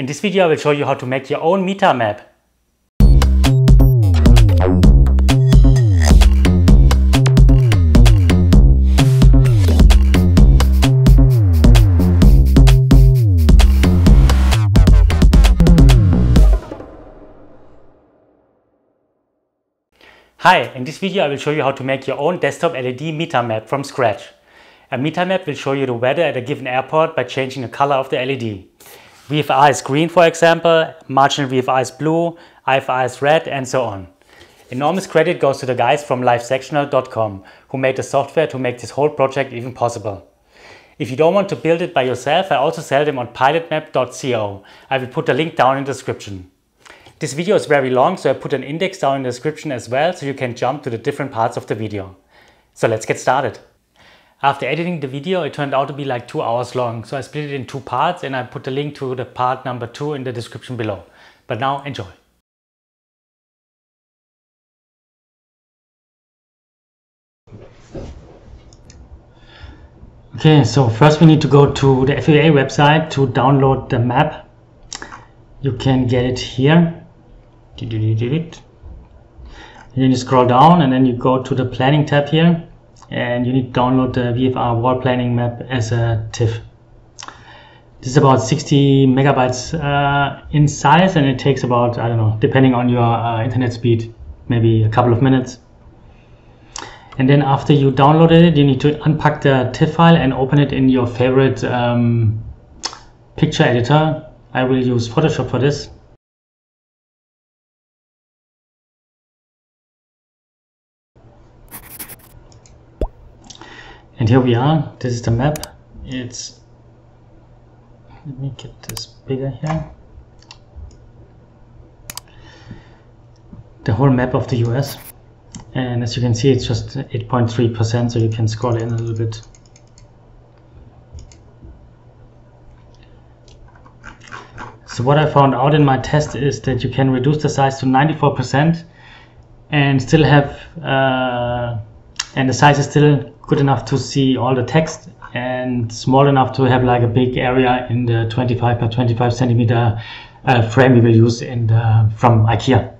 In this video, I will show you how to make your own METAR map. Hi, in this video I will show you how to make your own desktop LED METAR map from scratch. A METAR map will show you the weather at a given airport by changing the color of the LED. VFR is green, for example, marginal VFR is blue, IFR is red, and so on. Enormous credit goes to the guys from LiveSectional.com who made the software to make this whole project even possible. If you don't want to build it by yourself, I also sell them on pilotmap.co. I will put the link down in the description. This video is very long, so I put an index down in the description as well, so you can jump to the different parts of the video. So let's get started. After editing the video, it turned out to be like 2 hours long, so I split it in two parts and I put the link to the part number 2 in the description below. But now enjoy. Okay, so first we need to go to the FAA website to download the map. You can get it here. And then you scroll down and then you go to the planning tab here, and you need to download the VFR wall planning map as a TIFF. This is about 60 megabytes in size, and it takes about, I don't know, depending on your internet speed, maybe a couple of minutes. And then after you downloaded it, you need to unpack the TIFF file and open it in your favorite picture editor. I will use Photoshop for this. And here we are. This is the map. It's, let me get this bigger here. The whole map of the US. And as you can see, it's just 8.3%, so you can scroll in a little bit. So what I found out in my test is that you can reduce the size to 94% and still have and the size is still good enough to see all the text and small enough to have like a big area in the 25 by 25 centimeter frame we will use in the, from IKEA.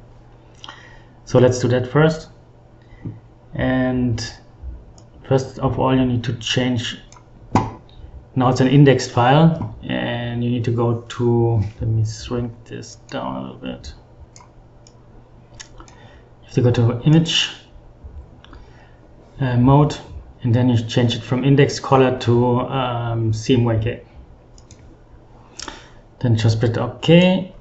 So let's do that first. And first of all, you need to change. Now it's an indexed file, and you need to go to, let me shrink this down a little bit. You have to go to image mode, and then you change it from index color to CMYK. Then just press OK.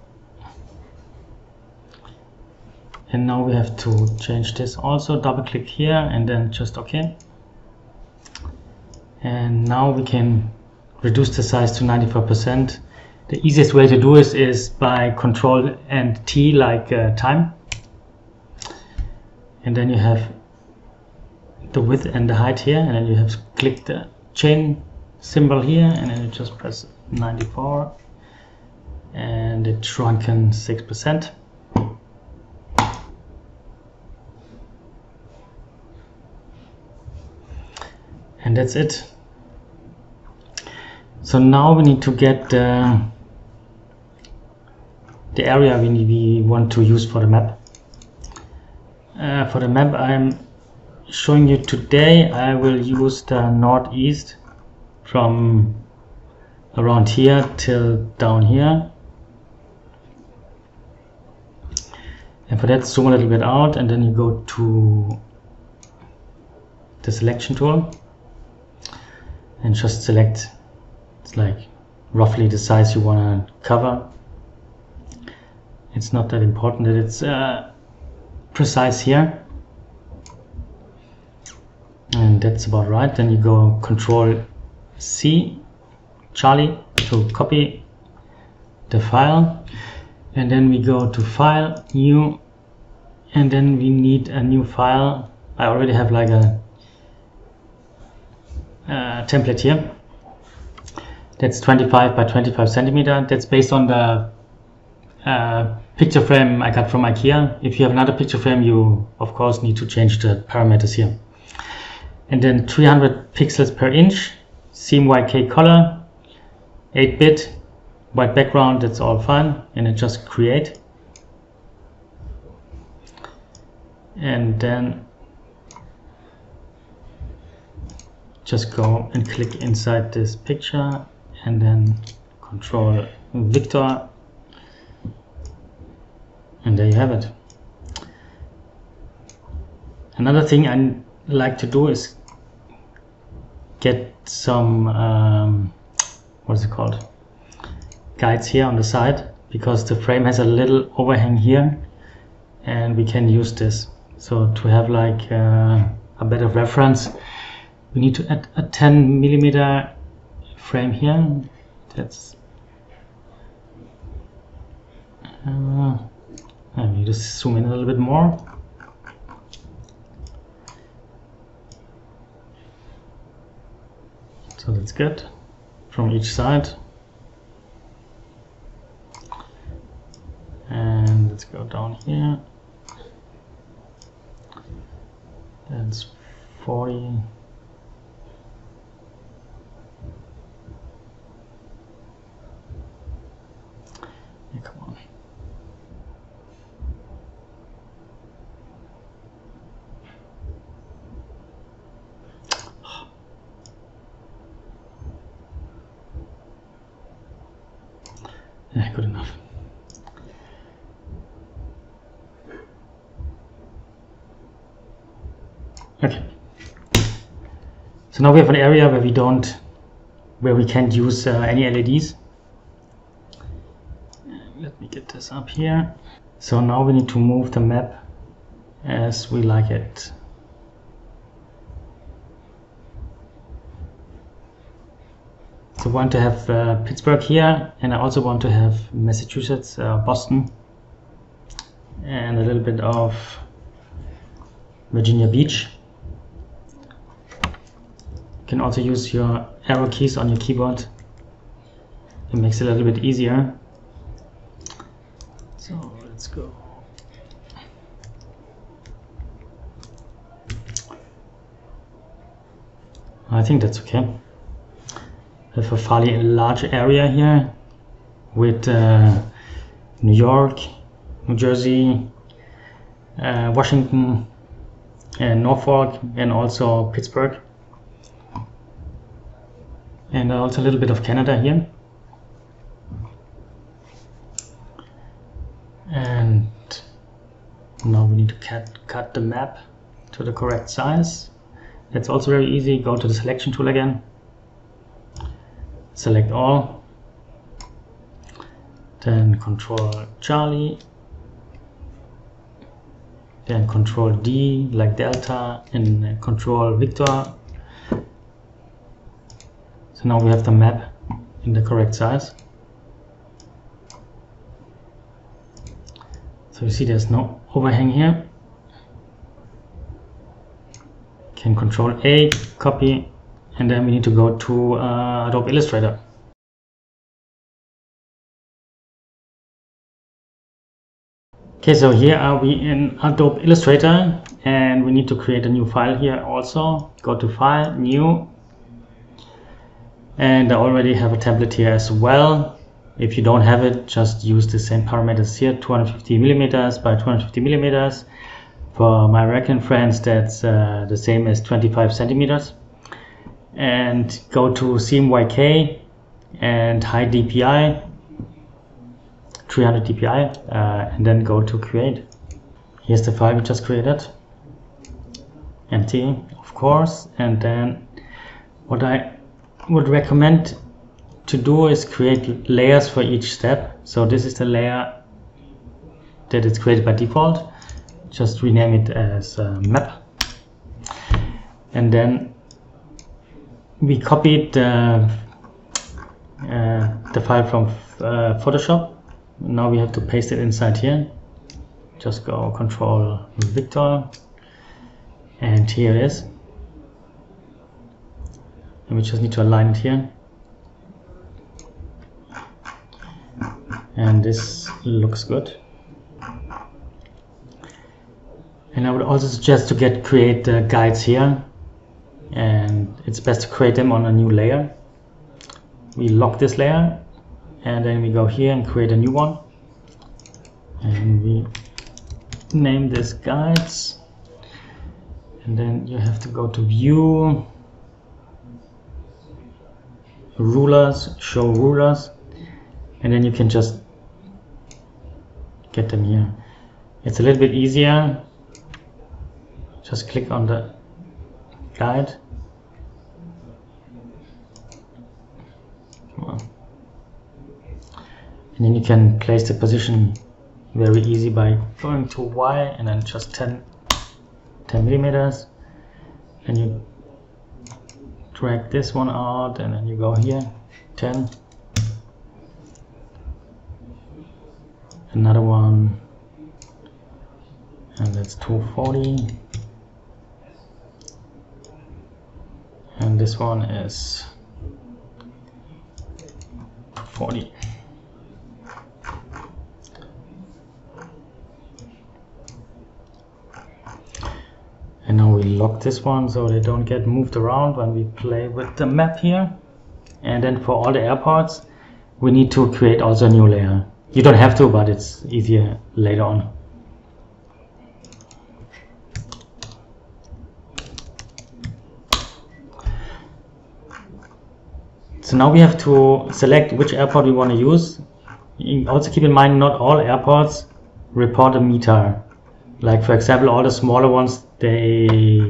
And now we have to change this also. Double click here, and then just OK. And now we can reduce the size to 94%. The easiest way to do this is by Control and T, like time. And then you have the width and the height here, and then you have to click the chain symbol here, and then you just press 94, and it shrunk in 6%. And that's it. So now we need to get the area we want to use for the map. For the map I'm showing you today, I will use the northeast from around here till down here. And for that, zoom a little bit out, and then you go to the selection tool and just select. It's like roughly the size you want to cover. It's not that important that it's precise here, and that's about right. Then you go Control C, Charlie, to copy the file, and then we go to File, New, and then we need a new file. I already have like a template here. That's 25 by 25 centimeter. That's based on the picture frame I got from IKEA. If you have another picture frame, you of course need to change the parameters here. And then 300 pixels per inch, CMYK color, 8-bit, white background, that's all fine, and then just create, and then just go and click inside this picture and then control Victor, and there you have it. Another thing I like to do is get some what's it called, guides here on the side, because the frame has a little overhang here and we can use this. So to have like a better reference, we need to add a 10mm frame here. That's I need to zoom in a little bit more. So that's good, from each side. And let's go down here. That's 40. Yeah, come on. Yeah, good enough. Okay, so now we have an area where we don't, where we can't use any LEDs. Let me get this up here. So now we need to move the map as we like it. So I want to have Pittsburgh here, and I also want to have Massachusetts, Boston, and a little bit of Virginia Beach. You can also use your arrow keys on your keyboard. It makes it a little bit easier. So let's go. I think that's okay. I have a fairly large area here with New York, New Jersey, Washington, and Norfolk, and also Pittsburgh. And also a little bit of Canada here. And now we need to cut the map to the correct size. That's also very easy. Go to the selection tool again. Select all. Then Control Charlie. Then Control D like Delta, and Control Victor. So now we have the map in the correct size. So you see there's no overhang here. Can Control A, copy, and then we need to go to Adobe Illustrator. Okay, so here are we in Adobe Illustrator, and we need to create a new file here also. Go to File, New. And I already have a template here as well. If you don't have it, just use the same parameters here, 250mm by 250mm. For my American friends, that's the same as 25 centimeters. And go to CMYK and high DPI, 300 DPI, and then go to Create. Here's the file we just created. Empty, of course. And then what I would recommend to do is create layers for each step. So this is the layer that is created by default. Just rename it as map. And then we copied the file from Photoshop. Now we have to paste it inside here. Just go Control Victor, and here it is. And we just need to align it here, and this looks good. And I would also suggest to create guides here, and it's best to create them on a new layer. We lock this layer, and then we go here and create a new one, and we name this guides, and then you have to go to view, rulers, show rulers, and then you can just get them here. It's a little bit easier, just click on the guide. Come on. And then you can place the position very easy by going to Y and then just 10 millimeters, and you drag this one out, and then you go here 10, another one, and that's 240, and this one is 40. And now we lock this one so they don't get moved around when we play with the map here. And then for all the airports we need to create also a new layer. You don't have to, but it's easier later on. So now we have to select which airport we want to use. Also keep in mind, not all airports report a METAR. Like for example, all the smaller ones, they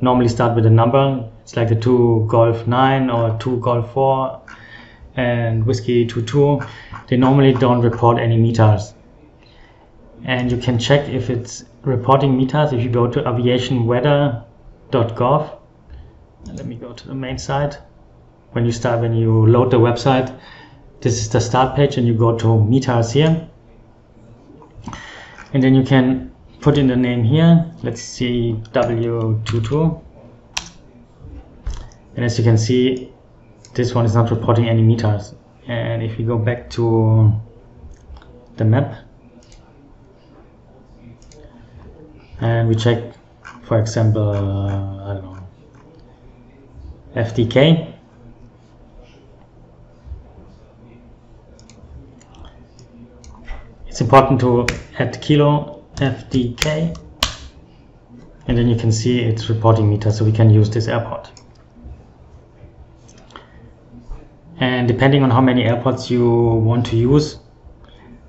normally start with a number. It's like the 2 Golf 9 or 2 Golf 4 and Whiskey 22. They normally don't report any METARs. And you can check if it's reporting METARs if you go to aviationweather.gov. Let me go to the main site. When you load the website, this is the start page, and you go to METARs here, and then you can put in the name here. Let's see, W22, and as you can see, this one is not reporting any METARs. And if we go back to the map and we check, for example, I don't know, FDK. It's important to add kilo FDK, and then you can see it's reporting meter, so we can use this airport. And depending on how many airports you want to use,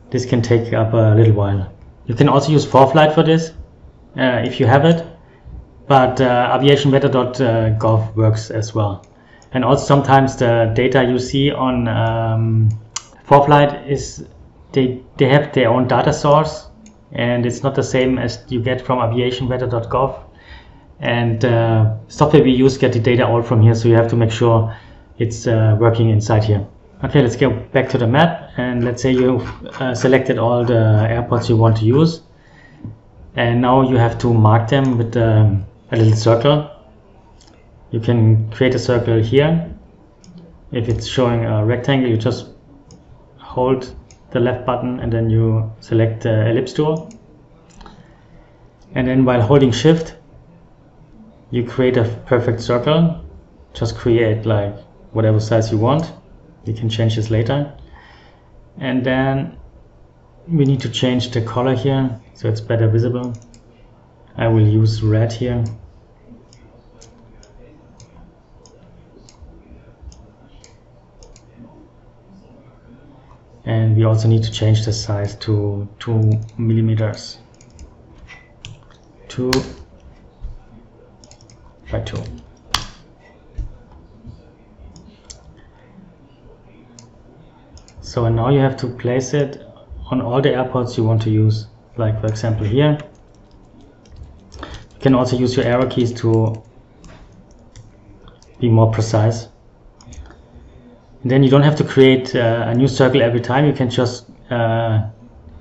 this can take up a little while. You can also use ForeFlight for this if you have it, but aviationweather.gov works as well. And also sometimes the data you see on ForeFlight is they have their own data source, and it's not the same as you get from aviationweather.gov, and software we use get the data all from here, so you have to make sure it's working inside here. Okay, let's go back to the map, and let's say you've selected all the airports you want to use, and now you have to mark them with a little circle. You can create a circle here. If it's showing a rectangle, you just hold the left button and then you select the ellipse tool, and then while holding shift you create a perfect circle. Just create like whatever size you want. You can change this later, and then we need to change the color here so it's better visible. I will use red here. And we also need to change the size to 2 millimeters, 2 by 2. So now you have to place it on all the airports you want to use. Like for example here. You can also use your arrow keys to be more precise. Then you don't have to create a new circle every time. You can just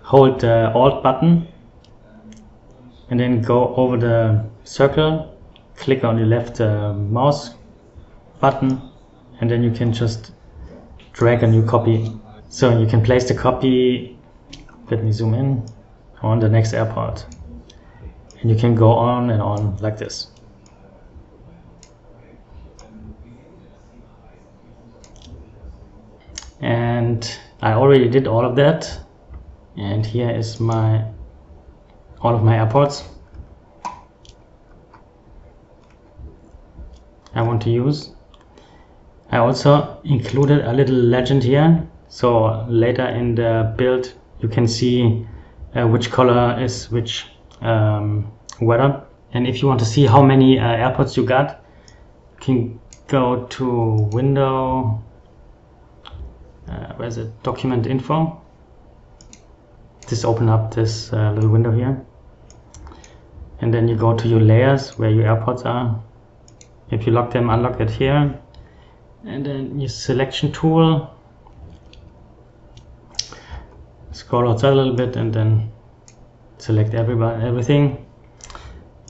hold the Alt button and then go over the circle, click on the left mouse button, and then you can just drag a new copy. So you can place the copy, let me zoom in, on the next airport. And you can go on and on like this. And I already did all of that, and here is my all of my airports I want to use. I also included a little legend here, so later in the build you can see which color is which weather. And if you want to see how many airports you got, you can go to Window, where's it? Document Info. Just open up this little window here, and then you go to your layers where your airports are. If you lock them, unlock it here, and then your selection tool. Scroll outside a little bit and then select everything.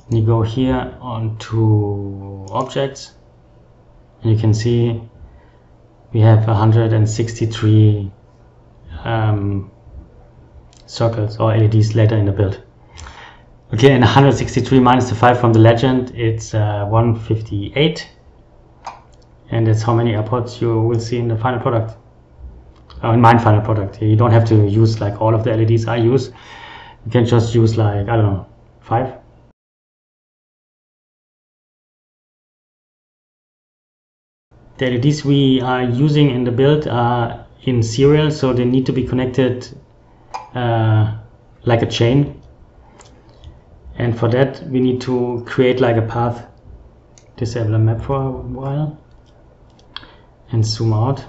And you go here onto Objects, and you can see we have 163 circles or LEDs later in the build. Okay, and 163 minus the 5 from the legend, it's 158, and that's how many airports you will see in the final product. In my final product. You don't have to use like all of the LEDs I use. You can just use like, I don't know, 5. The LEDs we are using in the build are in serial, so they need to be connected like a chain. And for that we need to create like a path. Disable a map for a while and zoom out.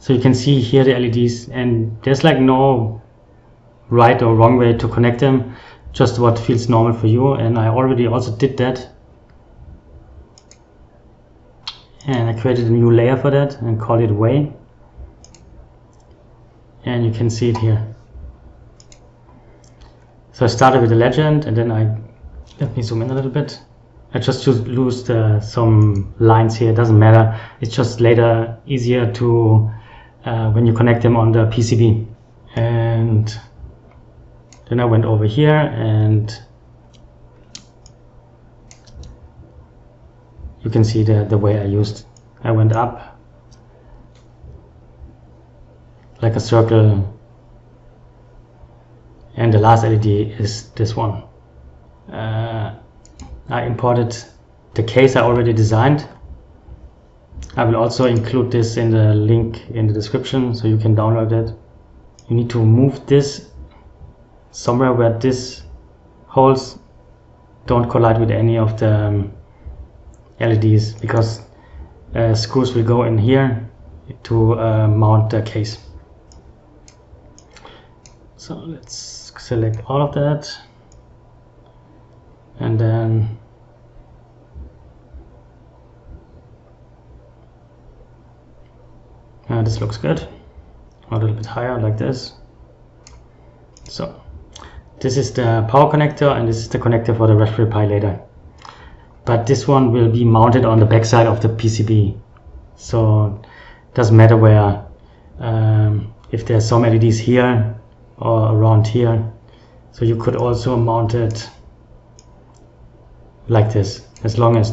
So you can see here the LEDs, and there's like no right or wrong way to connect them, just what feels normal for you. And I already also did that, and I created a new layer for that and called it Way, and you can see it here. So I started with the legend, and then let me zoom in a little bit. I just lose some lines here, it doesn't matter, it's just later easier to when you connect them on the PCB. And then I went over here and you can see the way I used. I went up like a circle, and the last LED is this one. I imported the case I already designed. I will also include this in the link in the description so you can download it. You need to move this somewhere where these holes don't collide with any of the LEDs, because screws will go in here to mount the case. So let's select all of that, and then this looks good, a little bit higher like this. So this is the power connector, and this is the connector for the Raspberry Pi later, but this one will be mounted on the back side of the PCB, so it doesn't matter where, if there's some LEDs here or around here. So you could also mount it like this, as long as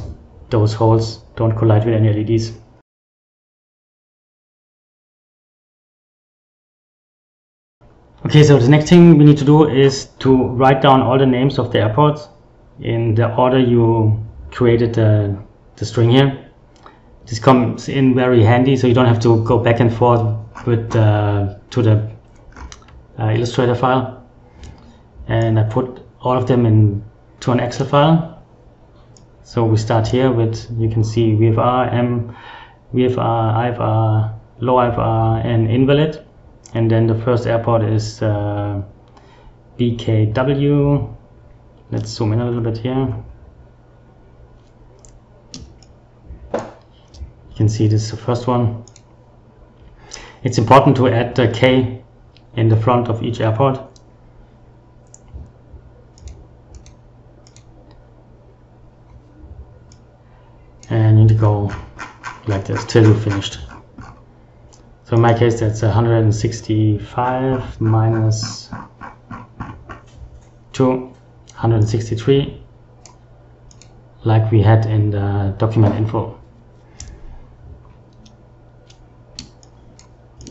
those holes don't collide with any LEDs. Okay, so the next thing we need to do is to write down all the names of the airports in the order you created the string here. This comes in very handy, so you don't have to go back and forth with to the Illustrator file. And I put all of them into an Excel file. So we start here with, you can see VFR, M, VFR, IFR, low IFR, and invalid. And then the first airport is BKW. Let's zoom in a little bit here. You can see this is the first one. It's important to add the K in the front of each airport. And you need to go like this till you finished. So in my case that's 165 minus 2, 163, like we had in the document info.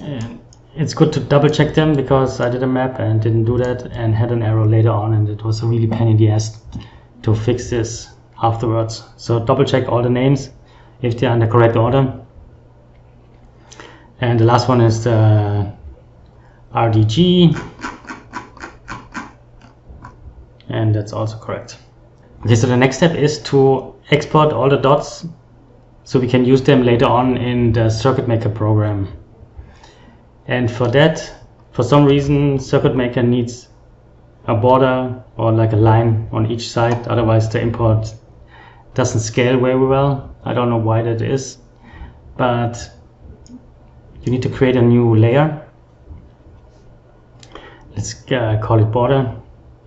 and it's good to double check them, because I did a map and didn't do that and had an error later on, and it was a really pain in the ass to fix this afterwards. So double check all the names if they are in the correct order. And the last one is the RDG, and that's also correct. Okay, so the next step is to export all the dots so we can use them later on in the CircuitMaker program. And for that, for some reason, CircuitMaker needs a border or like a line on each side, otherwise the import doesn't scale very well. I don't know why that is, but you need to create a new layer. Let's call it border,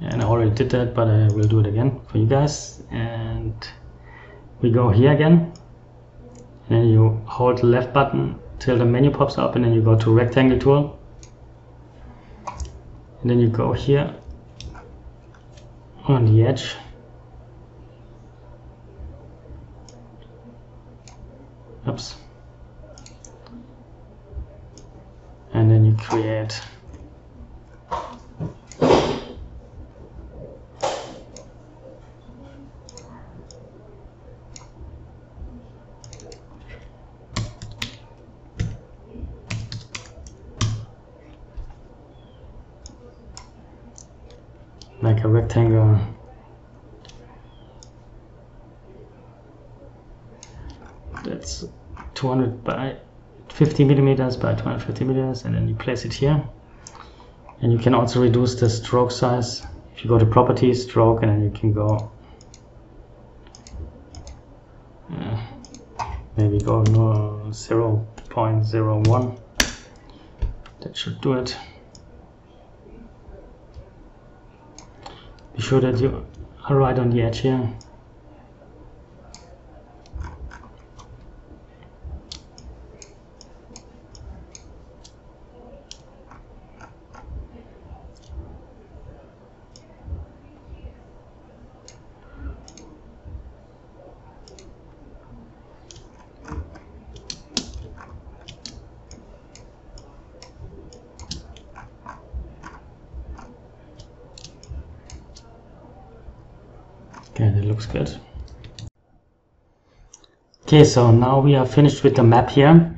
and I already did that, but I will do it again for you guys. And we go here again, and then you hold the left button till the menu pops up, and then you go to rectangle tool, and then you go here on the edge, oops, and then you create like a rectangle. That's 200 by 50 millimeters by 250 millimeters, and then you place it here. And you can also reduce the stroke size. If you go to properties, stroke, and then you can go maybe go 0.01. That should do it. Be sure that you are right on the edge here. Okay, that looks good. Okay, so now we are finished with the map here.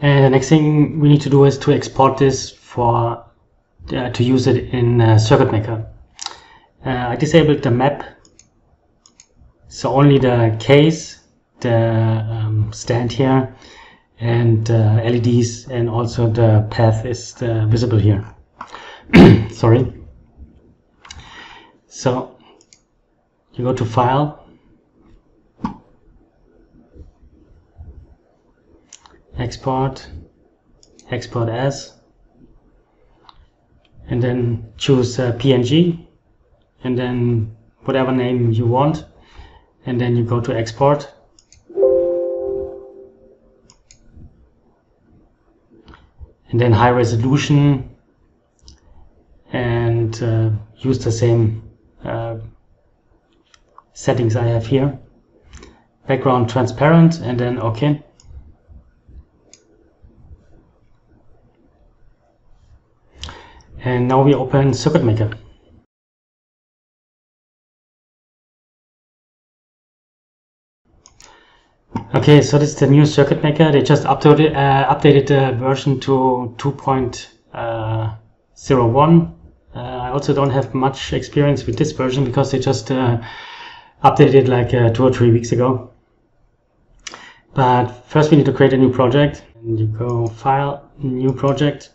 And the next thing we need to do is to export this for to use it in CircuitMaker. I disabled the map, so only the case, the stand here, and LEDs, and also the path is visible here. Sorry. So you go to File, Export, Export As, and then choose PNG, and then whatever name you want, and then you go to Export, and then High Resolution, and use the same settings I have here. Background transparent, and then OK. And now we open CircuitMaker. Okay, so this is the new CircuitMaker. They just updated the version to 2.01. I also don't have much experience with this version because they just updated it like 2 or 3 weeks ago. But first we need to create a new project. And you go File, New Project,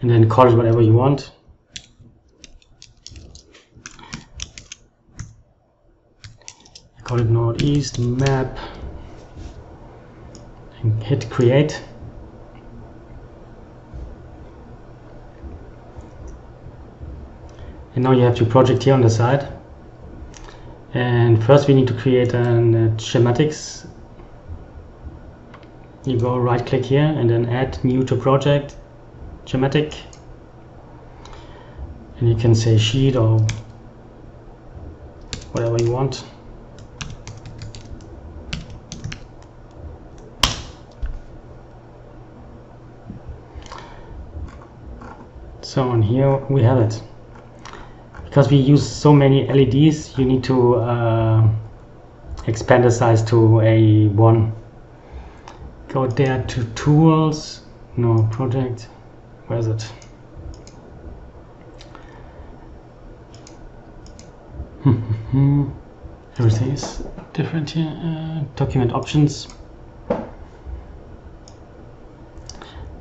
and then call it whatever you want. I call it Northeast Map, and hit Create. And now you have your project here on the side. And first we need to create a schematics. You go right click here and then add new to project, schematic. And you can say sheet or whatever you want. So on here we have it. Because we use so many LEDs, you need to expand the size to A1. Go there to tools, no project, where's it? Everything is different here. Document options.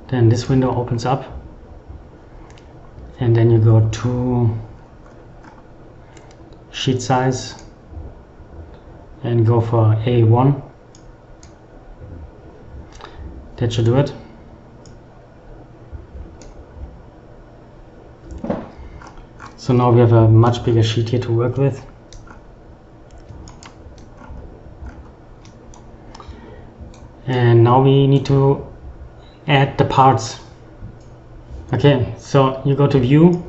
Then this window opens up, and then you go to sheet size and go for A1. That should do it. So now we have a much bigger sheet here to work with. And now we need to add the parts. Okay, so you go to view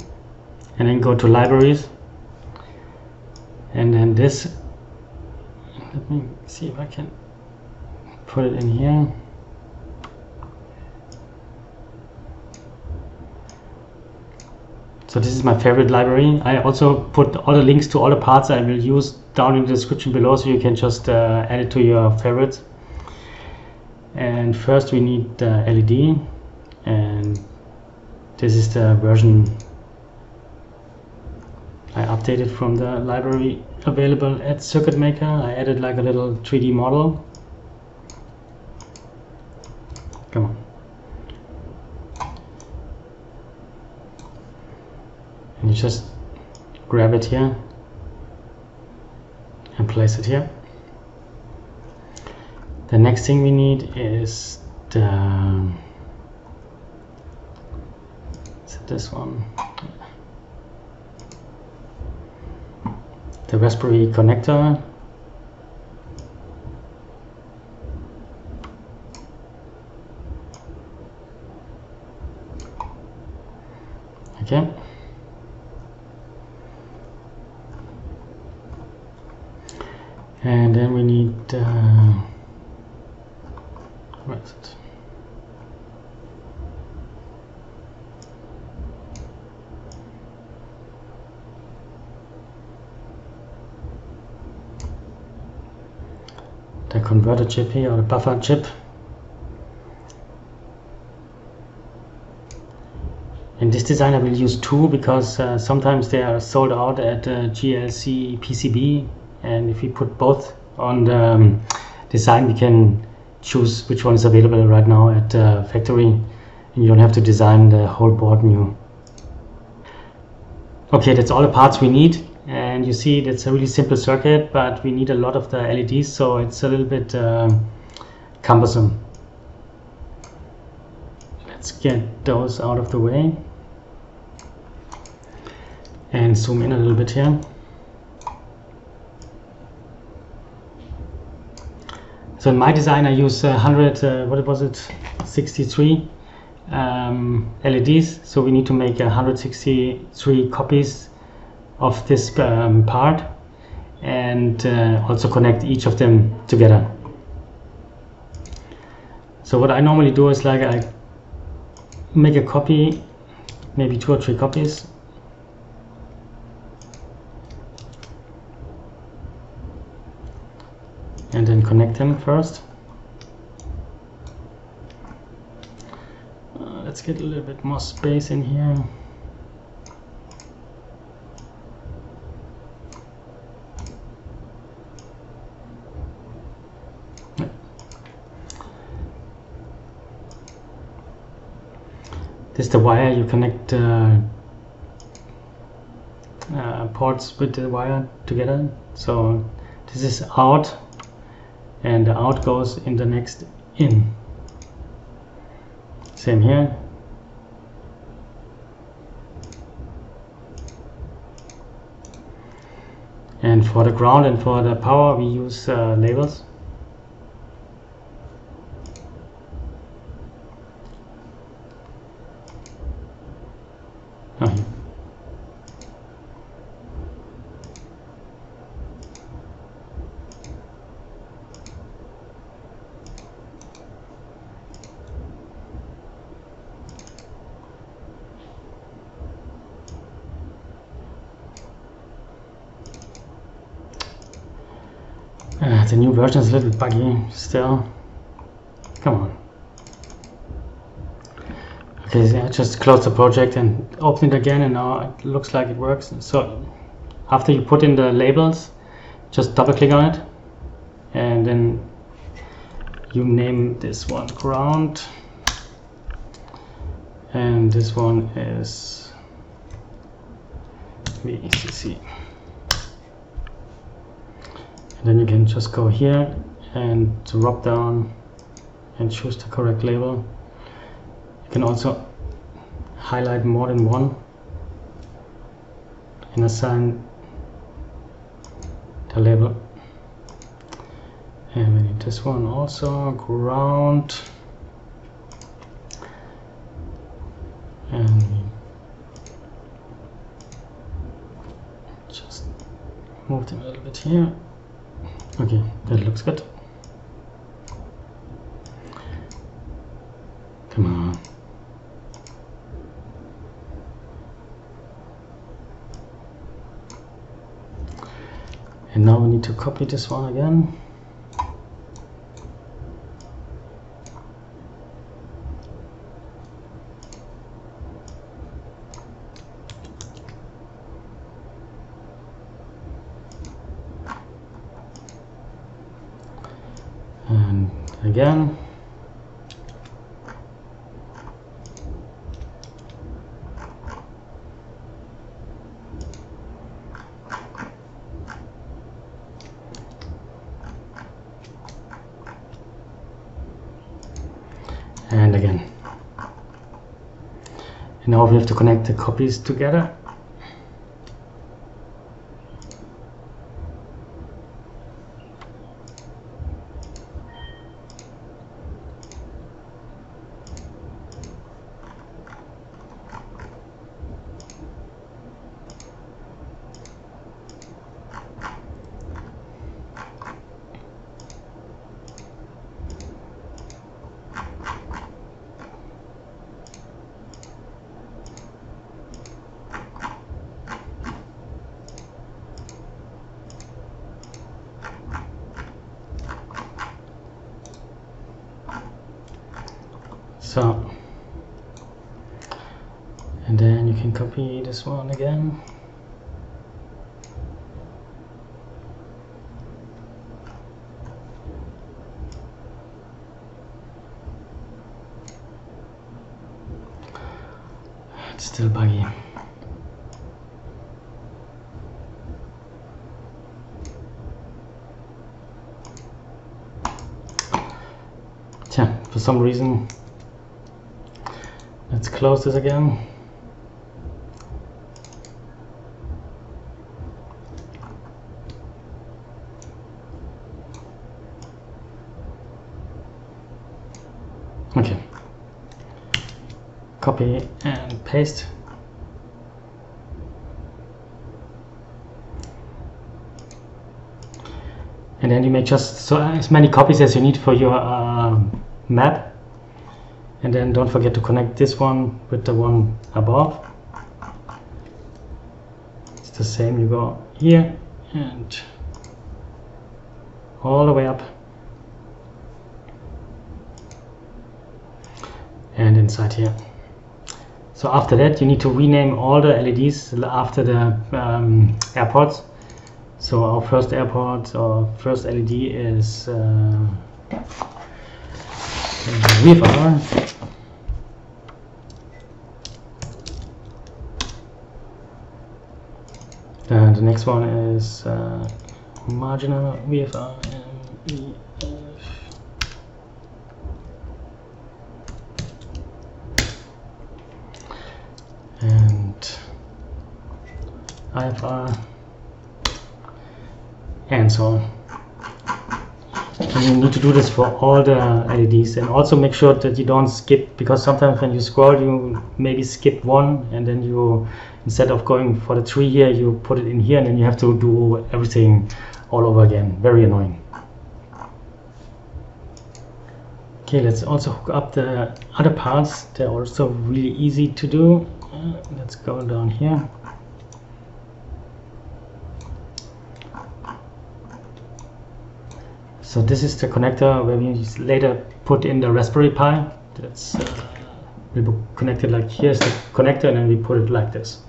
and then go to libraries. And then this, let me see if I can put it in here. So this is my favorite library. I also put all the links to all the parts I will use down in the description below, so you can just add it to your favorites. And first we need the LED, and this is the version I updated from the library available at CircuitMaker. I added like a little 3D model. Come on. And you just grab it here and place it here. The next thing we need is the... Is it this one? The Raspberry connector. Okay. And then we need where is it? The converter chip here, or the buffer chip, and this design I will use two, because sometimes they are sold out at JLCPCB. And if we put both on the design, we can choose which one is available right now at the factory, and you don't have to design the whole board new. Okay, that's all the parts we need, and you see that's a really simple circuit, but we need a lot of the LEDs, so it's a little bit cumbersome. Let's get those out of the way and zoom in a little bit here. So in my design, I use 63 LEDs. So we need to make 163 copies of this part, and also connect each of them together. So what I normally do is, like, I make a copy, maybe 2 or 3 copies. And then connect them first. Let's get a little bit more space in here. This is the wire. You connect ports with the wire together. So this is out, and the out goes in the next in. Same here. And for the ground and for the power, we use labels. Oh, here. The new version is a little bit buggy still. Come on. Okay, I just closed the project and opened it again, and now it looks like it works. So after you put in the labels, just double click on it, and then you name this one ground, and this one is VCC. And then you can just go here and drop down and choose the correct label. You can also highlight more than one and assign the label. And we need this one also, ground. And just move them a little bit here. Okay, that looks good. Come on. And now we need to copy this one again. Again, and again. And now we have to connect the copies together. So, and then you can copy this one again. It's still buggy. Yeah, for some reason. Let's close this again. Okay. Copy and paste. And then you make just so as many copies as you need for your map. And then don't forget to connect this one with the one above. It's the same, you go here and all the way up and inside here. So after that you need to rename all the LEDs after the airports. So our first airport or first LED is VFR. And the next one is marginal VFR and EF and IFR and so on. And you need to do this for all the LEDs, and also make sure that you don't skip, because sometimes when you scroll you maybe skip one, and then you, instead of going for the 3 here, you put it in here, and then you have to do everything all over again. Very annoying. Okay, let's also hook up the other parts. They're also really easy to do. Let's go down here. So this is the connector where we later put in the Raspberry Pi. That's we connect it like here's the connector, and then we put it like this.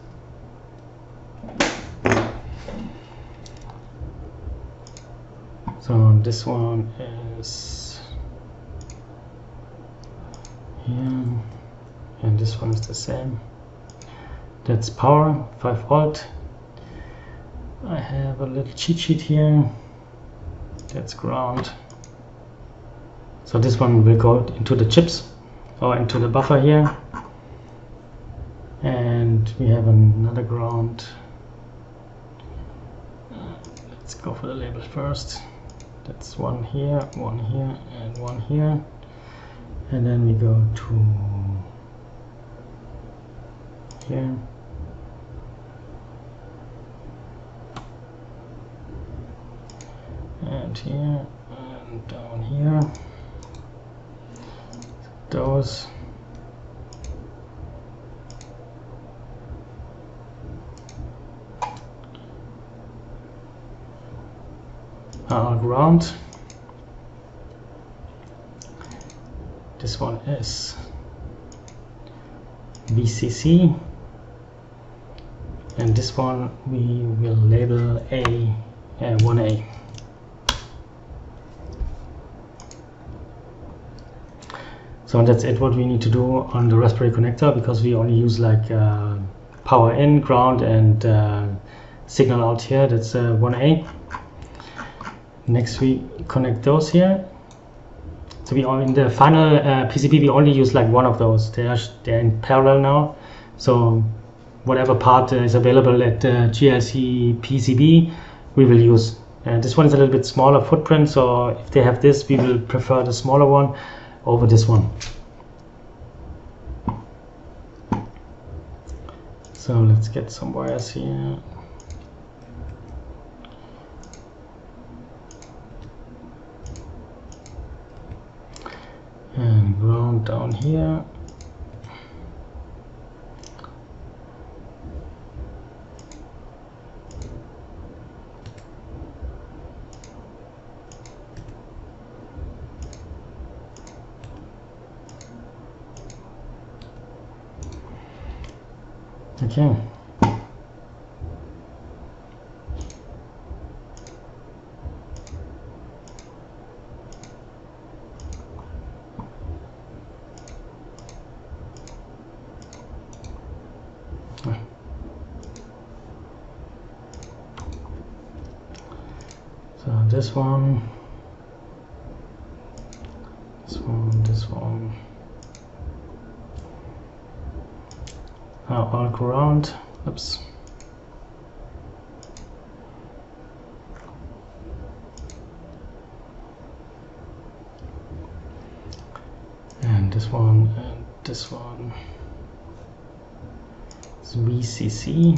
So this one is here, and this one is the same. That's power, 5 volt. I have a little cheat sheet here. That's ground. So this one will go into the chips or into the buffer here. And we have another ground. Let's go for the label first. That's one here, and one here. And then we go to here. And here and down here. Those. Our ground. This one is VCC, and this one we will label A 1A. So that's it. What we need to do on the Raspberry connector, because we only use like power in, ground, and signal out here. That's 1A. Next we connect those here. So we are in the final PCB, we only use like one of those. They're in parallel now. So whatever part is available at JLCPCB, we will use. This one is a little bit smaller footprint. So if they have this, we will prefer the smaller one over this one. So let's get some wires here. And ground down here. Okay. So this one, this one, this one. Now all ground. Oops. And this one and this one. It's VCC.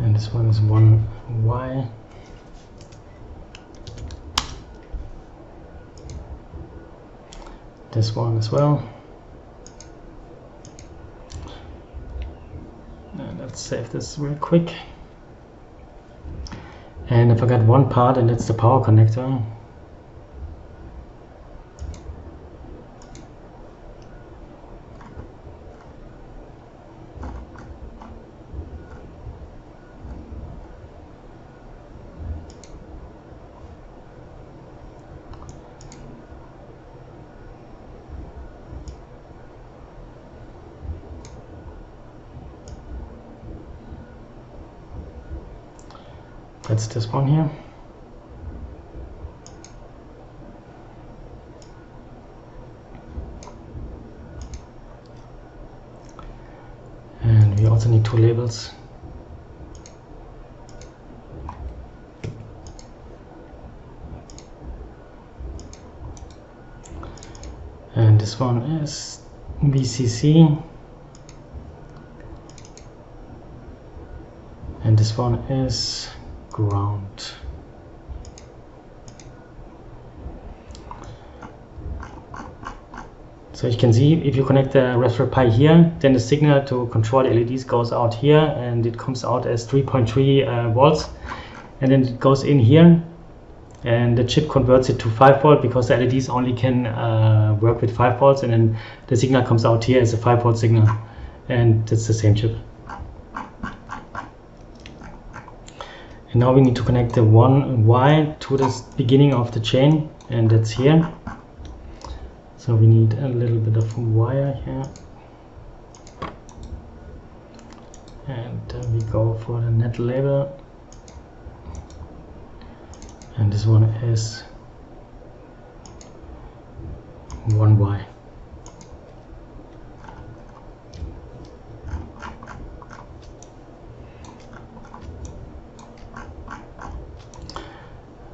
And this one is 1Y. This one as well, and let's save this real quick. And I forgot one part, and it's the power connector. That's this one here. And we also need two labels. And this one is VCC. And this one is ground. So you can see if you connect the Raspberry Pi here, then the signal to control LEDs goes out here and it comes out as 3.3 volts, and then it goes in here and the chip converts it to 5 volt because the LEDs only can work with 5 volts, and then the signal comes out here as a 5 volt signal, and it's the same chip. And now we need to connect the one wire to the beginning of the chain, and that's here. So we need a little bit of wire here, and we go for the net label, and this one is 1Y.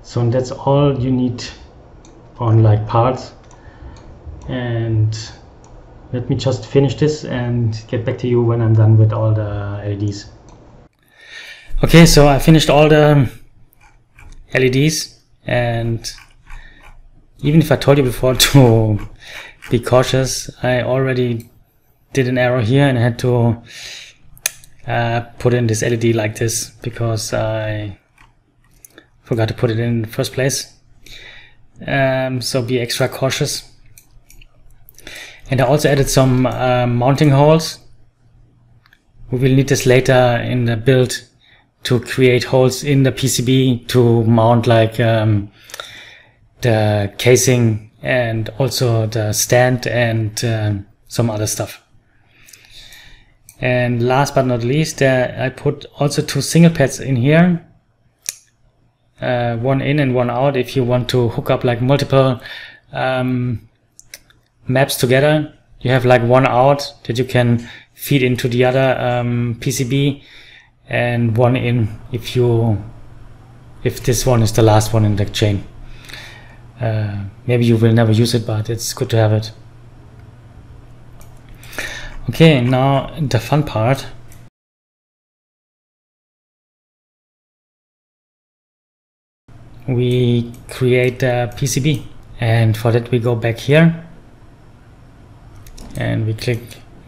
So that's all you need on like parts. And let me just finish this and get back to you when I'm done with all the LEDs. Okay, so I finished all the LEDs, and even if I told you before to be cautious, I already did an error here and I had to put in this LED like this because I forgot to put it in the first place. So be extra cautious. And I also added some mounting holes. We will need this later in the build to create holes in the PCB to mount like the casing and also the stand and some other stuff. And last but not least, I put also two single pads in here, one in and one out, if you want to hook up like multiple maps together. You have like one out that you can feed into the other PCB, and one in if this one is the last one in the chain. Maybe you will never use it, but it's good to have it. Okay, now the fun part. We create a PCB, and for that we go back here. And we click,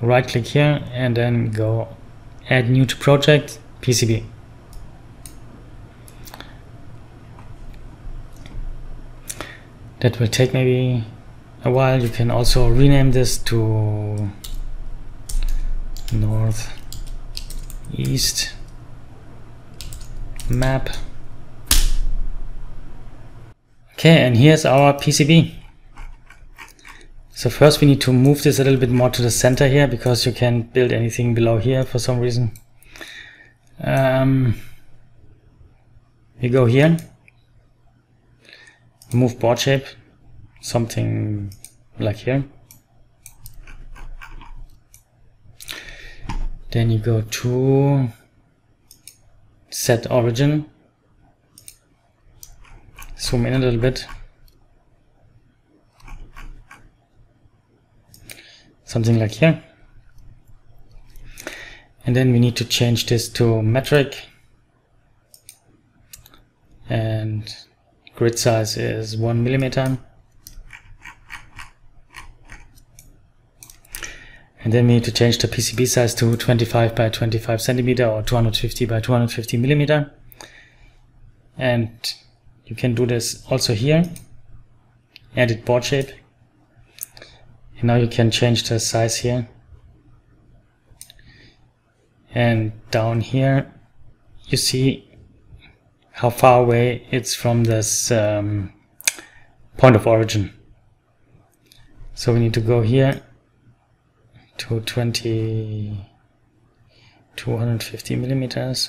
right click here, and then go add new to project, PCB. That will take maybe a while. You can also rename this to North East Map. Okay, and here's our PCB. So first we need to move this a little bit more to the center here, because you can't build anything below here for some reason. We go here, move board shape, something like here. Then you go to set origin, zoom in a little bit. Something like here, and then we need to change this to metric, and grid size is 1 millimeter, and then we need to change the PCB size to 25 by 25 centimeter or 250 by 250 millimeter, and you can do this also here. Edit board shape. And now you can change the size here, and down here you see how far away it's from this point of origin. So we need to go here to 250 millimeters.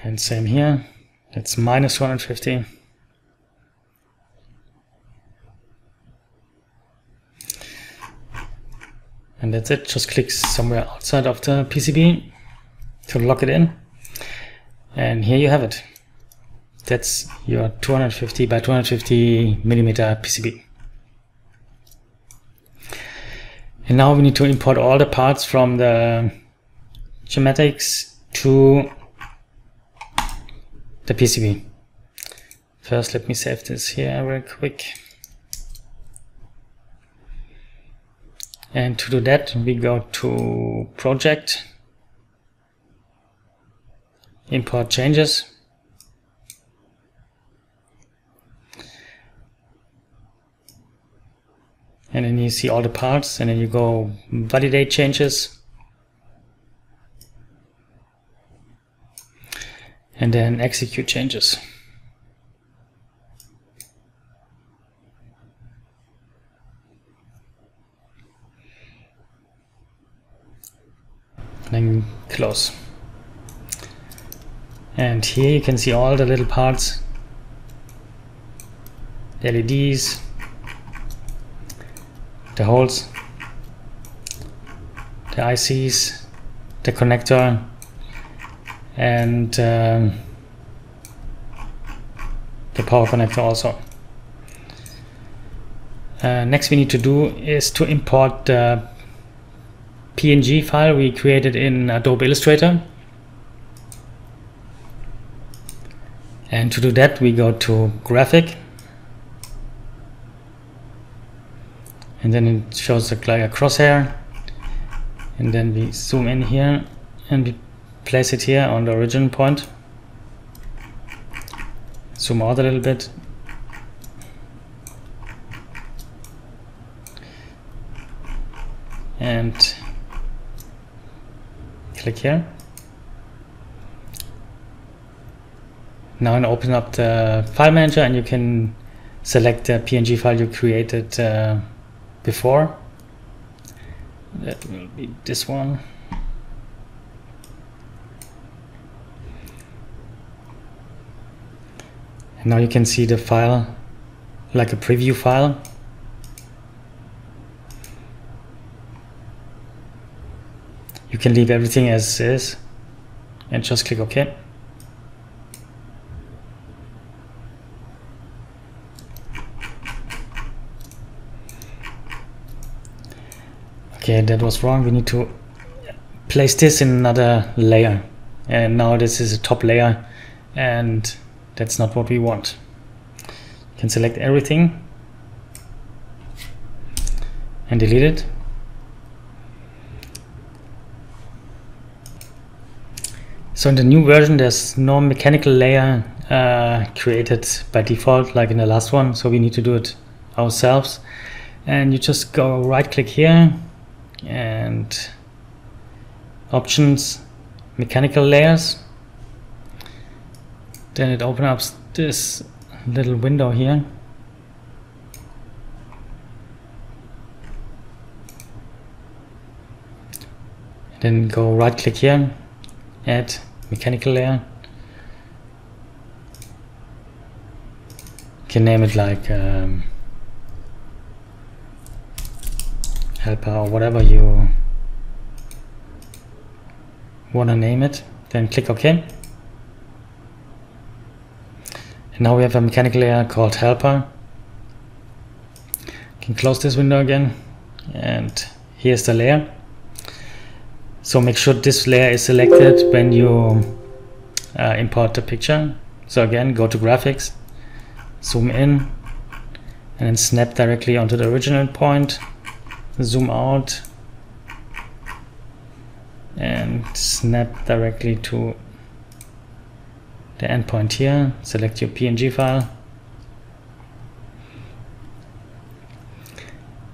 And same here, that's minus 150. And that's it, just click somewhere outside of the PCB to lock it in. And here you have it. That's your 250 by 250 millimeter PCB. And now we need to import all the parts from the schematics to the PCB. First, let me save this here real quick. And to do that, we go to Project, Import Changes. And then you see all the parts, and then you go Validate Changes. And then Execute Changes. Then close. And here you can see all the little parts, the LEDs, the holes, the ICs, the connector, and the power connector also. Next we need to do is to import the PNG file we created in Adobe Illustrator. And to do that, we go to Graphic, and then it shows like a crosshair, and then we zoom in here and we place it here on the origin point. Zoom out a little bit. And click here. Now and open up the file manager, and you can select the PNG file you created before. That will be this one. And now you can see the file like a preview file. You can leave everything as is and just click OK. Okay, that was wrong. We need to place this in another layer, and now this is a top layer, and that's not what we want. You can select everything and delete it. So in the new version, there's no mechanical layer created by default like in the last one, so we need to do it ourselves. And you just go right click here and Options, Mechanical Layers. Then it opens up this little window here. Then go right click here, Add Mechanical Layer. You can name it like helper or whatever you want to name it. Then click OK. And now we have a mechanical layer called helper. You can close this window again, and here's the layer. So make sure this layer is selected when you import the picture. So again, go to Graphics, zoom in, and then snap directly onto the original point, zoom out, and snap directly to the endpoint here. Select your PNG file.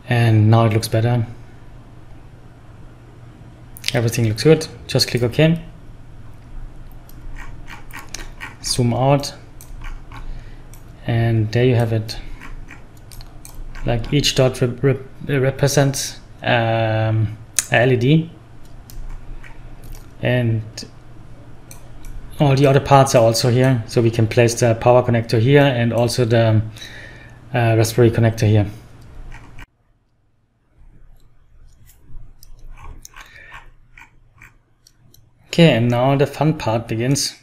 And now it looks better. Everything looks good. Just click OK. Zoom out. And there you have it. Like each dot represents a LED. And all the other parts are also here. So we can place the power connector here and also the Raspberry connector here. Okay, and now the fun part begins.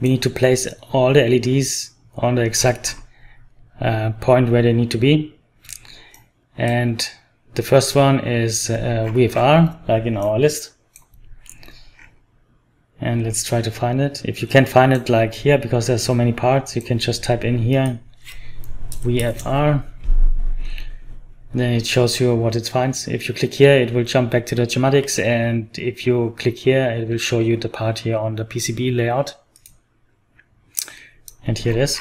We need to place all the LEDs on the exact point where they need to be. And The first one is VFR, like in our list. And let's try to find it. If you can't find it like here, because there's so many parts, you can just type in here VFR. Then it shows you what it finds. If you click here, it will jump back to the schematics. And if you click here, it will show you the part here on the PCB layout. And here it is.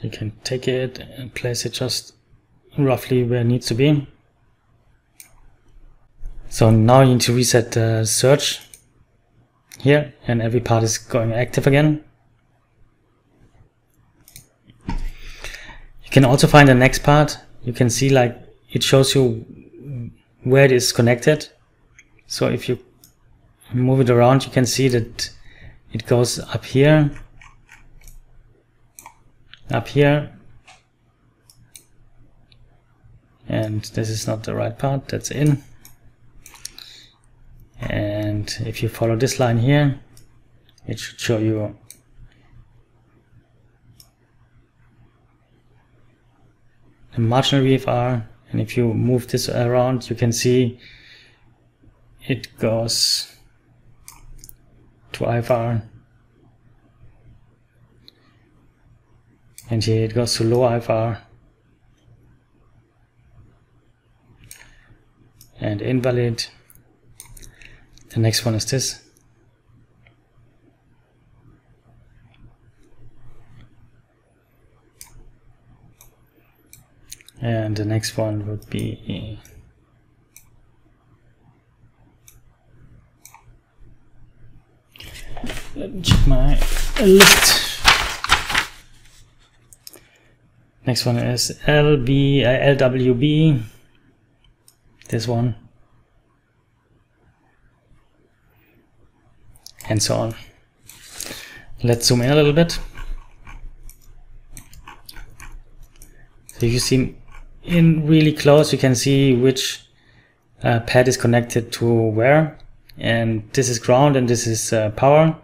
You can take it and place it just roughly where it needs to be. So now you need to reset the search here, and every part is going active again. You can also find the next part. You can see like it shows you where it is connected. So if you move it around, you can see that it goes up here, up here, and this is not the right part, that's in. And if you follow this line here, it should show you the marginal VFR. And if you move this around, you can see it goes to IFR, and here it goes to low IFR and invalid. The next one is this. And the next one would be check my list. Next one is LWB. This one. And so on. Let's zoom in a little bit. So you see in really close, you can see which pad is connected to where. And this is ground, and this is power,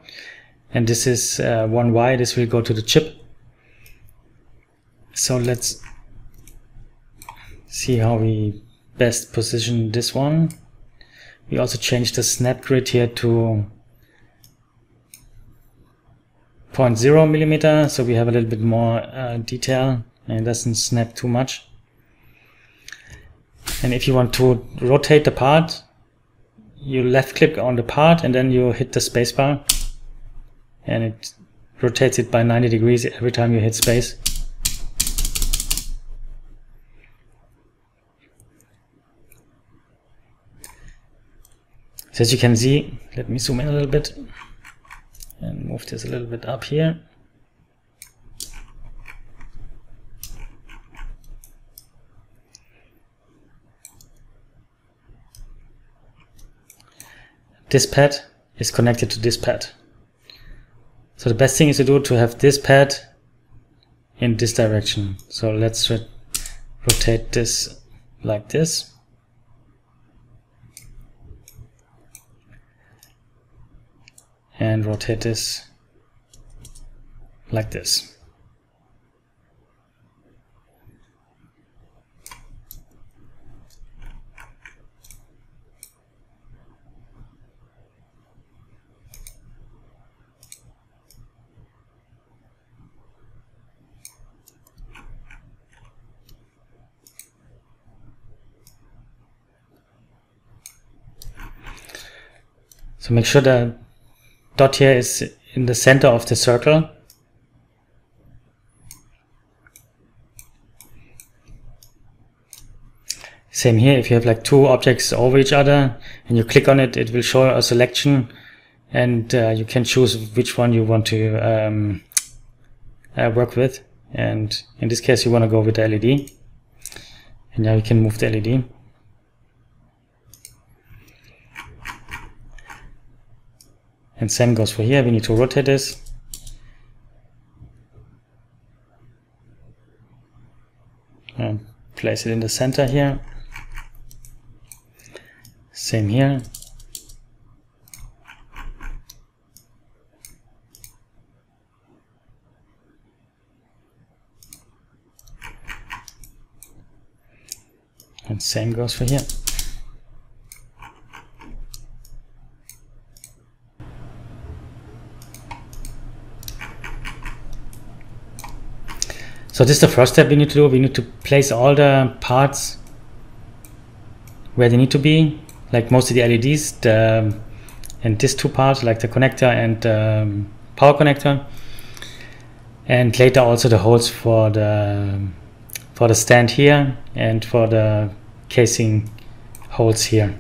and this is 1Y. This will go to the chip. So let's see how we best position this one. We also changed the snap grid here to 0.0 millimeter, so we have a little bit more detail and it doesn't snap too much. And if you want to rotate the part, you left click on the part and then you hit the space bar, and it rotates it by 90 degrees every time you hit space. So as you can see, let me zoom in a little bit and move this a little bit up here. This pad is connected to this pad. So the best thing is to do to have this pad in this direction. So let's rotate this like this. And rotate this like this. So make sure the dot here is in the center of the circle. Same here, if you have like two objects over each other and you click on it, it will show a selection, and you can choose which one you want to work with. And in this case, you want to go with the LED. And now you can move the LED. And same goes for here, we need to rotate this. And place it in the center here. Same here. Same goes for here. So this is the first step we need to do. We need to place all the parts where they need to be, like most of the LEDs, and these two parts, like the connector and power connector, and later also the holes for the stand here and for the casing holes here.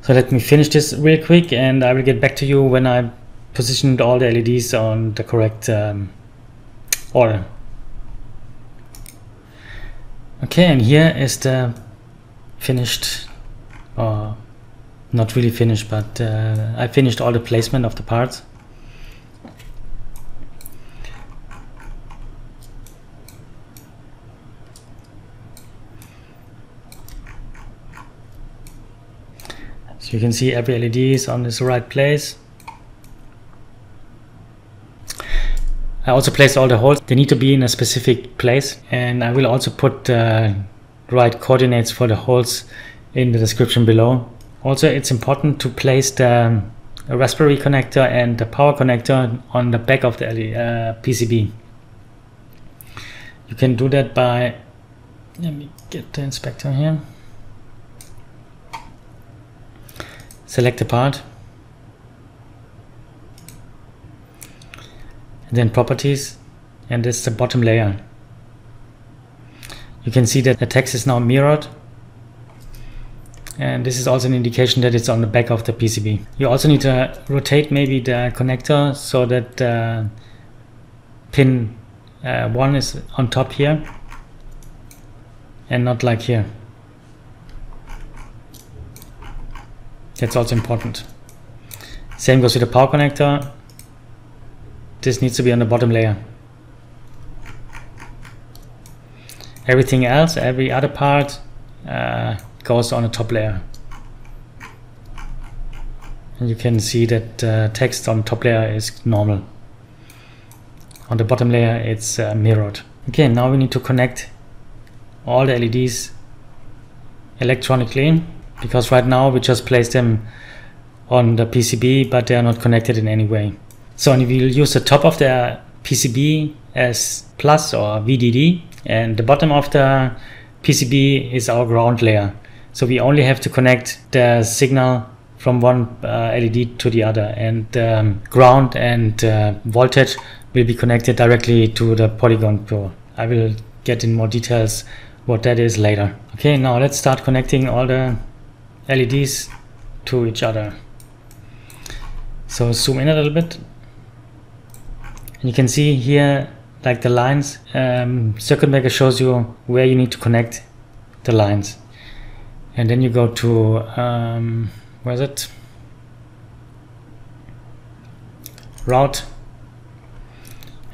So let me finish this real quick, and I will get back to you when I positioned all the LEDs on the correct order. Okay, and here is the finished, or not really finished, but I finished all the placement of the parts. So you can see every LED is on its right place. I also placed all the holes. They need to be in a specific place, and I will also put the right coordinates for the holes in the description below. Also, it's important to place the Raspberry connector and the power connector on the back of the PCB. You can do that by, let me get the inspector here, select the part, then properties, and that's the bottom layer. You can see that the text is now mirrored, and this is also an indication that it's on the back of the PCB. You also need to rotate maybe the connector so that pin 1 is on top here and not like here. That's also important. Same goes with the power connector. This needs to be on the bottom layer. Everything else, every other part goes on the top layer. And you can see that text on top layer is normal. On the bottom layer it's mirrored. Okay, now we need to connect all the LEDs electronically, because right now we just placed them on the PCB, but they are not connected in any way. So we'll use the top of the PCB as plus or VDD, and the bottom of the PCB is our ground layer. So we only have to connect the signal from one LED to the other, and ground and voltage will be connected directly to the polygon pro. I will get in more details what that is later. Okay, now let's start connecting all the LEDs to each other. So zoom in a little bit. You can see here, like the lines, CircuitMaker shows you where you need to connect the lines. And then you go to, where is it? Route.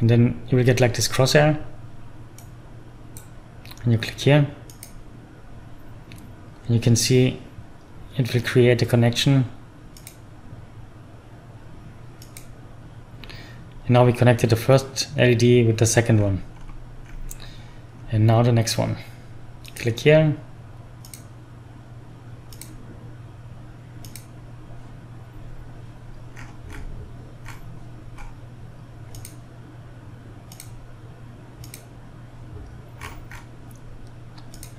And then you will get like this crosshair. And you click here. And you can see it will create a connection. Now we connected the first LED with the second one, and now the next one. Click here,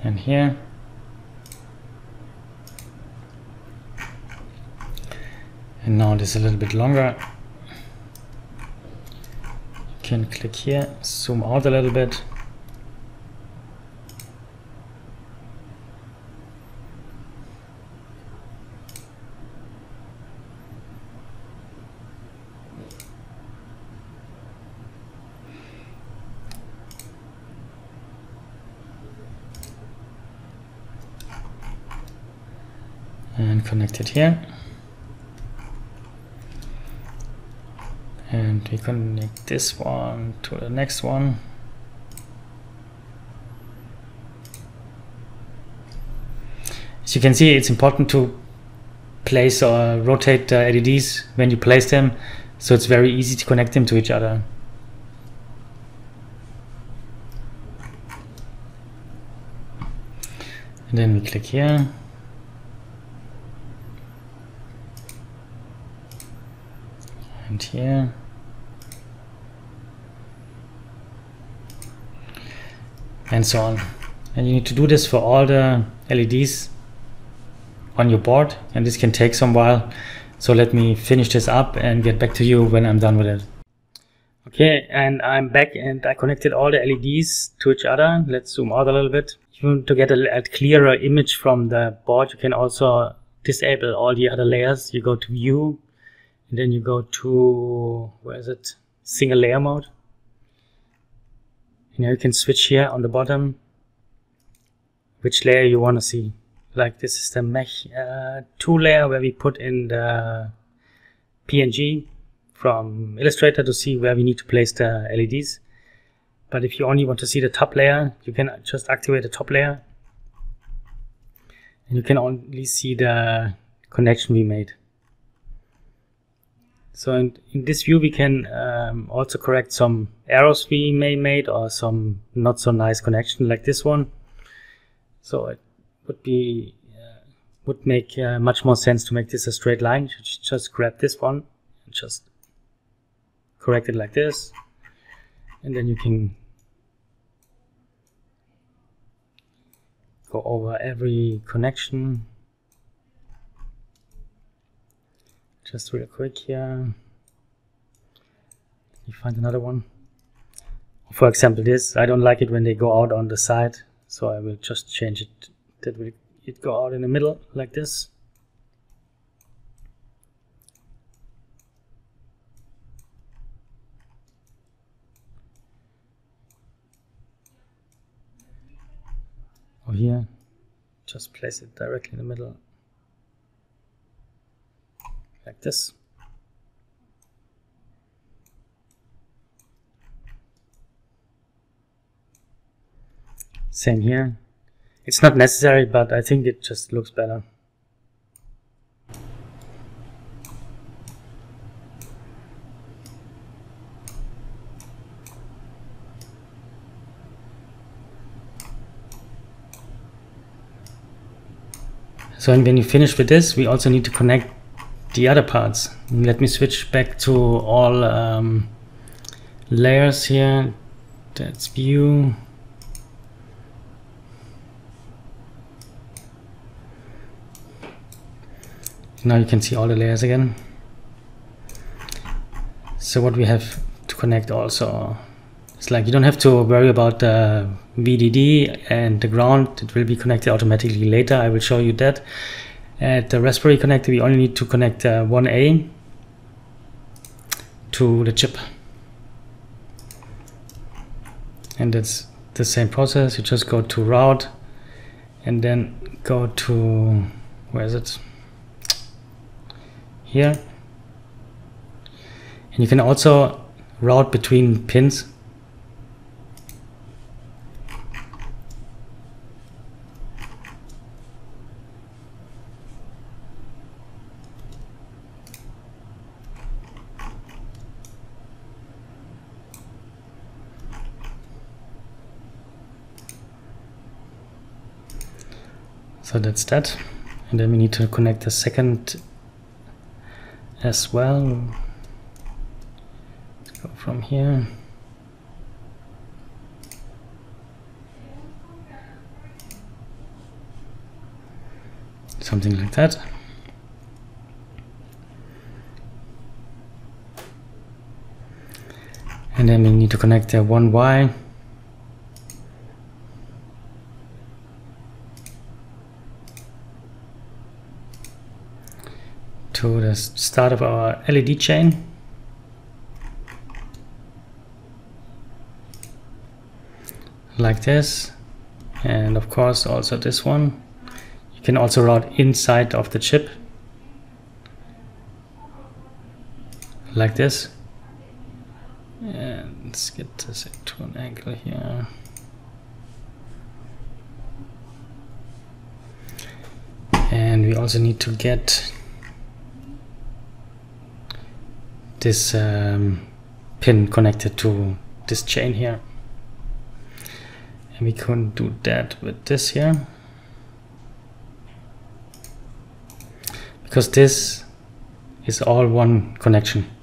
and here, and now this is a little bit longer. Can click here, zoom out a little bit, and connect it here. And we connect this one to the next one. As you can see, it's important to place or rotate the LEDs when you place them, so it's very easy to connect them to each other. and then we click here. And here. And so on. And you need to do this for all the LEDs on your board, and this can take some while. So let me finish this up and get back to you when I'm done with it. Okay, and I'm back and I connected all the LEDs to each other. Let's zoom out a little bit. If you want to get a clearer image from the board, you can also disable all the other layers. You go to view, and then you go to, where is it? Single layer mode. And now you can switch here on the bottom which layer you want to see. Like this is the METAR 2 layer where we put in the PNG from Illustrator to see where we need to place the LEDs. But if you only want to see the top layer, you can just activate the top layer. And you can only see the connection we made. So in this view we can also correct some errors we may made or some not so nice connection like this one. So it would be would make much more sense to make this a straight line. Just grab this one and just correct it like this, and then you can go over every connection. Just real quick here, you find another one. For example, this, I don't like it when they go out on the side, so I will just change it that will it go out in the middle like this. Or here, just place it directly in the middle. Like this. Same here. It's not necessary, but I think it just looks better. So, and when you finish with this, we also need to connect the other parts. Let me switch back to all layers here. That's view. Now you can see all the layers again. So what we have to connect also, it's like you don't have to worry about the VDD and the ground. It will be connected automatically later. I will show you that. At the Raspberry connector, we only need to connect 1A to the chip. And that's the same process. You just go to route and then go to, where is it? Here. And you can also route between pins. So that's that, and then we need to connect the second as well. Let's go from here. Something like that. And then we need to connect the 1Y. To the start of our LED chain, like this, and of course also this one. You can also route inside of the chip, like this. And let's get this to an angle here. And we also need to get this pin connected to this chain here, and we can do that with this here. because this is all one connection.